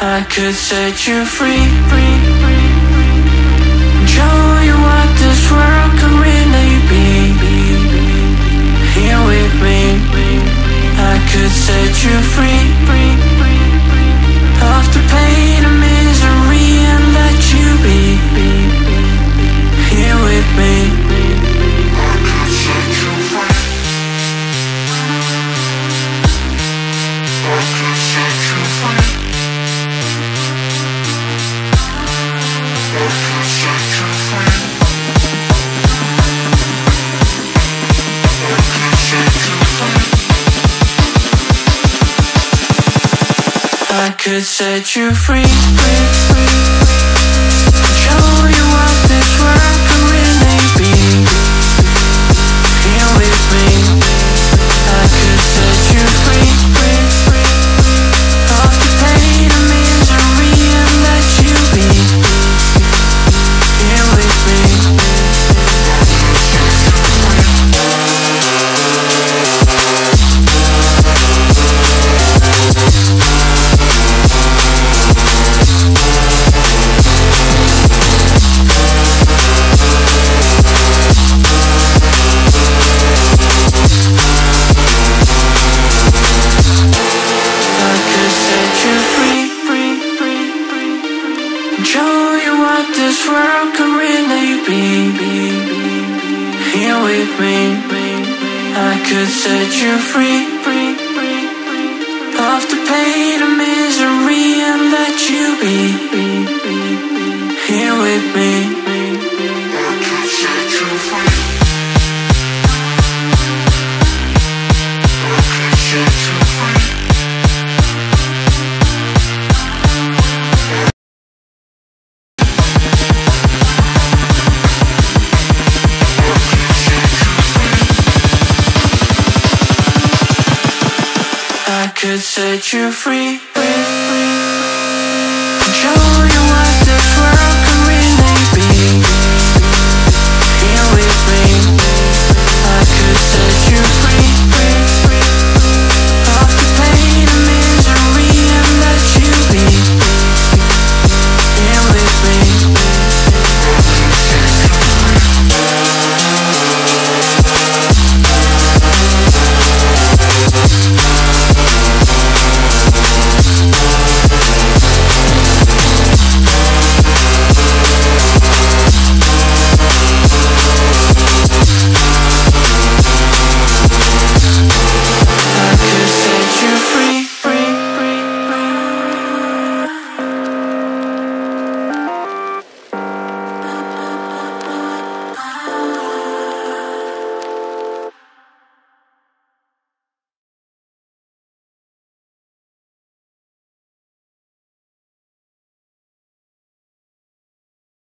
I could set you free, and show you what this world can really be. Here with me, I could set you free of the pain and misery, and let you be. Here with me. I could set you free, show you what this world can really be. Here with me, I could set you free, of the pain and misery, and let you be. Here with me. Set you free, show you what this world can be.